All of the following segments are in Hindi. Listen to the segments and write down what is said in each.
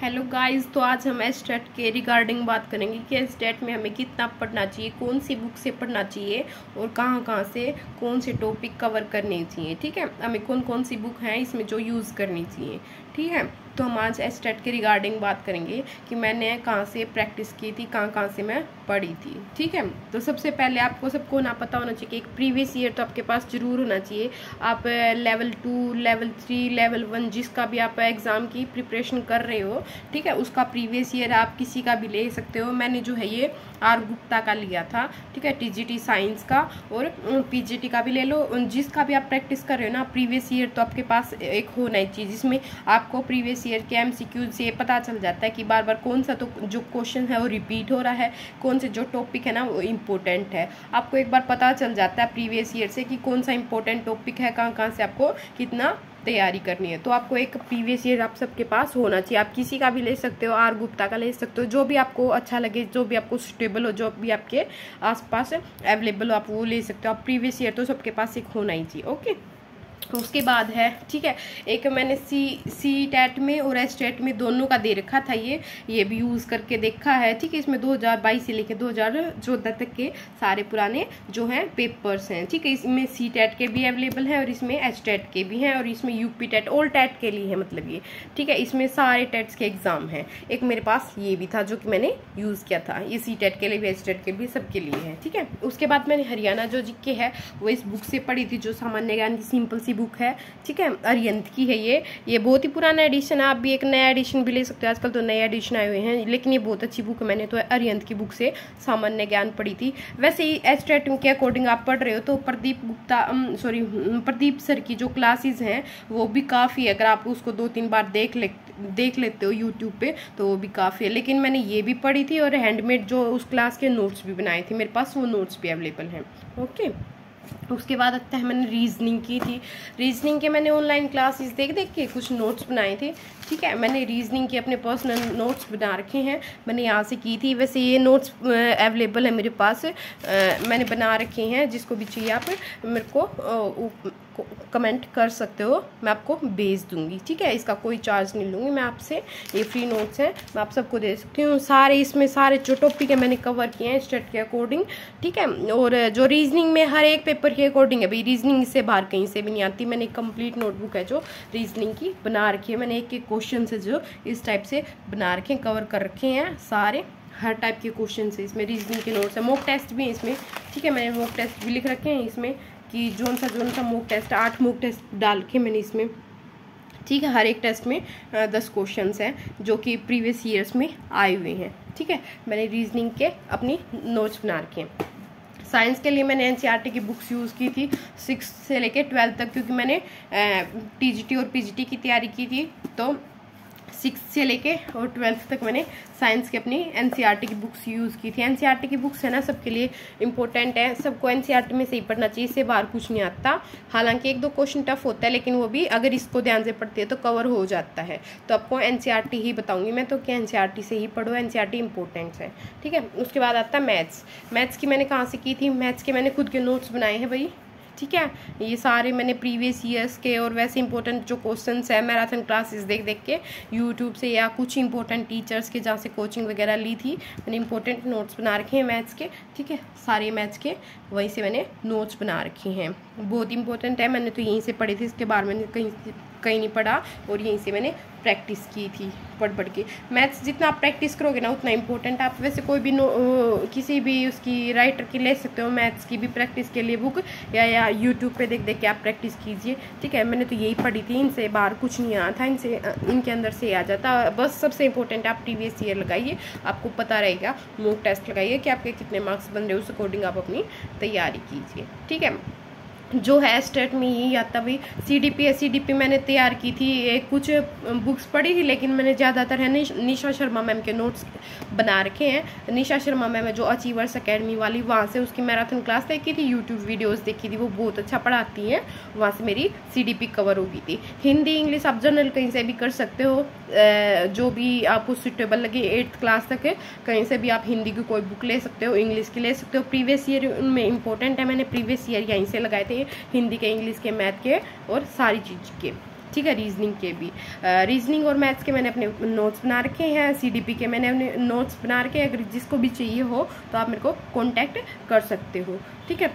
हेलो गाइस, तो आज हम एचटेट के रिगार्डिंग बात करेंगे कि एचटेट में हमें कितना पढ़ना चाहिए, कौन सी बुक से पढ़ना चाहिए और कहाँ से कौन से टॉपिक कवर करने चाहिए। ठीक है, हमें कौन कौन सी बुक हैं इसमें जो यूज़ करनी चाहिए। ठीक है, तो हम आज एचटेट के रिगार्डिंग बात करेंगे कि मैंने कहाँ से प्रैक्टिस की थी, कहाँ से मैं पढ़ी थी। ठीक है, तो सबसे पहले आपको सबको ना पता होना चाहिए कि एक प्रीवियस ईयर तो आपके पास जरूर होना चाहिए। आप लेवल 2, लेवल 3, लेवल 1 जिसका भी आप एग्ज़ाम की प्रिपरेशन कर रहे हो, ठीक है, उसका प्रीवियस ईयर आप किसी का भी ले सकते हो। मैंने जो है ये आर गुप्ता का लिया था, ठीक है, टीजीटी साइंस का और पीजीटी का भी ले लो। जिसका भी आप प्रैक्टिस कर रहे हो ना, प्रीवियस ईयर तो आपके पास एक होना ही चाहिए जिसमें आपको प्रीवियस ईयर के एमसीक्यू से पता चल जाता है कि बार बार कौन सा तो जो क्वेश्चन है वो रिपीट हो रहा है, कौन से जो टॉपिक है ना वो इम्पोर्टेंट है। आपको एक बार पता चल जाता है प्रीवियस ईयर से कि कौन सा इंपॉर्टेंट टॉपिक है, कहाँ से आपको कितना तैयारी करनी है। तो आपको एक प्रीवियस ईयर आप सबके पास होना चाहिए। आप किसी का भी ले सकते हो, आर गुप्ता का ले सकते हो, जो भी आपको अच्छा लगे, जो भी आपको सुटेबल हो, जो भी आपके आसपास अवेलेबल हो, आप वो ले सकते हो। आप प्रीवियस ईयर तो सबके पास एक होना ही चाहिए। ओके, उसके बाद है, ठीक है, एक मैंने सी टेट में और एच टेट में दोनों का दे रखा था, ये भी यूज़ करके देखा है। ठीक है, इसमें 2022 से लेकर 2014 तक के सारे पुराने जो हैं पेपर्स हैं। ठीक है, इसमें सी टेट के भी अवेलेबल हैं और इसमें एच टेट के भी हैं और इसमें यूपी टेट ओल्ड टेट के लिए है, मतलब ये, ठीक है, इसमें सारे टेट्स के एग्ज़ाम हैं। एक मेरे पास ये भी था जो कि मैंने यूज़ किया था। ये सी टेट के लिए भी, एच टेट के भी, सबके लिए है। ठीक है, उसके बाद मैंने हरियाणा जो जीके है वो इस बुक से पढ़ी थी, जो सामान्य ज्ञान की सिंपल सी बुक है। ठीक है, अरिहंत की है ये बहुत ही पुराना एडिशन है। आप भी एक नया एडिशन भी ले सकते हो, आजकल तो नए एडिशन आए हुए हैं, लेकिन ये बहुत अच्छी बुक है। मैंने तो अरिहंत की बुक से सामान्य ज्ञान पढ़ी थी। वैसे ही एचटेट के अकॉर्डिंग आप पढ़ रहे हो तो प्रदीप सर की जो क्लासेस हैं वो भी काफ़ी है। अगर आप उसको 2-3 बार देख लेते हो यूट्यूब पे तो वो भी काफ़ी है। लेकिन मैंने ये भी पढ़ी थी और हैंडमेड जो उस क्लास के नोट्स भी बनाए थे, मेरे पास वो नोट्स भी अवेलेबल हैं। ओके, उसके बाद आता है मैंने रीजनिंग की थी। रीजनिंग के मैंने ऑनलाइन क्लासेस देख के कुछ नोट्स बनाए थे। ठीक है, मैंने रीजनिंग के अपने पर्सनल नोट्स बना रखे हैं, मैंने यहाँ से की थी। वैसे ये नोट्स अवेलेबल है मेरे पास, मैंने बना रखे हैं। जिसको भी चाहिए आप मेरे को कमेंट कर सकते हो, मैं आपको भेज दूँगी। ठीक है, इसका कोई चार्ज नहीं लूँगी मैं आपसे, ये फ्री नोट्स हैं, मैं आप सबको दे सकती हूँ। इसमें सारे जो टॉपिक है मैंने कवर किए हैं स्टेट के अकॉर्डिंग। ठीक है, और जो रीजनिंग में हर एक पेपर के अकॉर्डिंग है भाई, रीजनिंग से बाहर कहीं से भी नहीं आती। मैंने कंप्लीट नोटबुक है जो रीजनिंग की बना रखी है, मैंने एक क्वेश्चन से जो इस टाइप से बना रखे हैं, कवर कर रखे हैं सारे, हर टाइप के क्वेश्चन से। इसमें रीजनिंग के नोट्स हैं, मॉक टेस्ट भी हैं इसमें। ठीक है, मैंने मॉक टेस्ट भी लिख रखे हैं इसमें कि जोन सा मॉक टेस्ट, 8 मॉक टेस्ट डाल के मैंने इसमें। ठीक है, हर एक टेस्ट में 10 क्वेश्चन हैं जो कि प्रीवियस ईयर्स में आए हुए हैं। ठीक है, मैंने रीजनिंग के अपनी नोट्स बना रखे हैं। साइंस के लिए मैंने एनसीईआरटी की बुक्स यूज़ की थी 6 से लेकर 12 तक, क्योंकि मैंने टीजीटी और पीजीटी की तैयारी की थी, तो 6 से लेके और 12 तक मैंने साइंस की अपनी एनसीईआरटी की बुक्स यूज़ की थी। एनसीईआरटी की बुक्स है ना, सबके लिए इंपॉर्टेंट है, सबको एनसीईआरटी में से ही पढ़ना चाहिए, इससे बाहर कुछ नहीं आता। हालांकि 1-2 क्वेश्चन टफ होता है, लेकिन वो भी अगर इसको ध्यान से पढ़ते हैं तो कवर हो जाता है। तो आपको एनसीईआरटी ही बताऊँगी मैं तो, कि एनसीईआरटी से ही पढ़ो, एनसीईआरटी इंपॉर्टेंट है। ठीक है, उसके बाद आता है मैथ्स की मैंने कहाँ से की थी। मैथ्स के मैंने खुद के नोट्स बनाए हैं भाई। ठीक है, ये सारे मैंने प्रीवियस ईयर्स के और वैसे इंपॉर्टेंट जो क्वेश्चंस हैं मैराथन क्लासेस देख के यूट्यूब से या कुछ इंपॉर्टेंट टीचर्स के जहाँ से कोचिंग वगैरह ली थी, मैंने इंपॉर्टेंट नोट्स बना रखे हैं मैथ्स के। ठीक है, सारे मैथ्स के वहीं से मैंने नोट्स बना रखे हैं, बहुत इंपॉर्टेंट है। मैंने तो यहीं से पढ़े थे, इसके बाहर मैंने कहीं नहीं पढ़ा, और यहीं से मैंने प्रैक्टिस की थी पढ़ के। मैथ्स जितना आप प्रैक्टिस करोगे ना उतना इंपॉर्टेंट। आप वैसे कोई भी किसी भी उसकी राइटर की ले सकते हो मैथ्स की भी प्रैक्टिस के लिए बुक, या यूट्यूब पे देख के आप प्रैक्टिस कीजिए। ठीक है, मैंने तो यही पढ़ी थी, इनसे बाहर कुछ नहीं आया था, इनके अंदर से आ जाता। बस सबसे इंपॉर्टेंट आप प्रीवियस ईयर लगाइए, आपको पता रहेगा, मॉक टेस्ट लगाइए कि आपके कितने मार्क्स बन रहे, उस अकॉर्डिंग आप अपनी तैयारी कीजिए। ठीक है, जो है स्टेट में यही आता भाई। सी डी पी मैंने तैयार की थी, कुछ बुक्स पढ़ी थी, लेकिन मैंने ज़्यादातर है निशा शर्मा मैम के नोट्स बना रखे हैं। निशा शर्मा मैम जो अचीवर्स एकेडमी वाली, वहाँ से उसकी मैराथन क्लास देखी थी, यूट्यूब वीडियोस देखी थी, वो बहुत अच्छा पढ़ाती हैं, वहाँ से मेरी CDP कवर हो गई थी। हिंदी इंग्लिश आप जनरल कहीं से भी कर सकते हो, जो भी आपको सुटेबल लगे। 8th क्लास तक कहीं से भी आप हिंदी की कोई बुक ले सकते हो, इंग्लिश की ले सकते हो, प्रीवियस ईयर उनमें इंपॉर्टेंट है। मैंने प्रीवियस ईयर यहीं से लगाए थे, हिंदी के, इंग्लिश के, मैथ के और सारी चीज़ के। ठीक है, रीजनिंग के भी, रीजनिंग और मैथ्स के मैंने अपने नोट्स बना रखे हैं, सीडीपी के मैंने अपने नोट्स बना रखे हैं। अगर जिसको भी चाहिए हो तो आप मेरे को कॉन्टैक्ट कर सकते हो, ठीक है,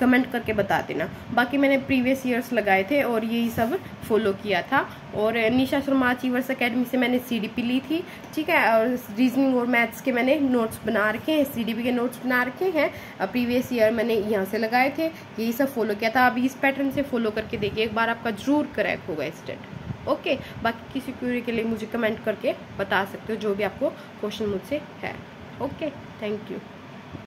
कमेंट करके बता देना। बाकी मैंने प्रीवियस ईयर्स लगाए थे और यही सब फॉलो किया था। और निशा शर्मा अचीवर्स एकेडमी से मैंने सीडीपी ली थी, ठीक है, और रीजनिंग और मैथ्स के मैंने नोट्स बना रखे हैं, सीडीपी के नोट्स बना रखे हैं, प्रीवियस ईयर मैंने यहाँ से लगाए थे, यही सब फॉलो किया था। अब इस पैटर्न से फॉलो करके देखिए, एक बार आपका जरूर क्रैक होगा स्टेट। ओके, बाकी किसी क्वेरी के लिए मुझे कमेंट करके बता सकते हो, जो भी आपको क्वेश्चन मुझसे है। Okay, thank you.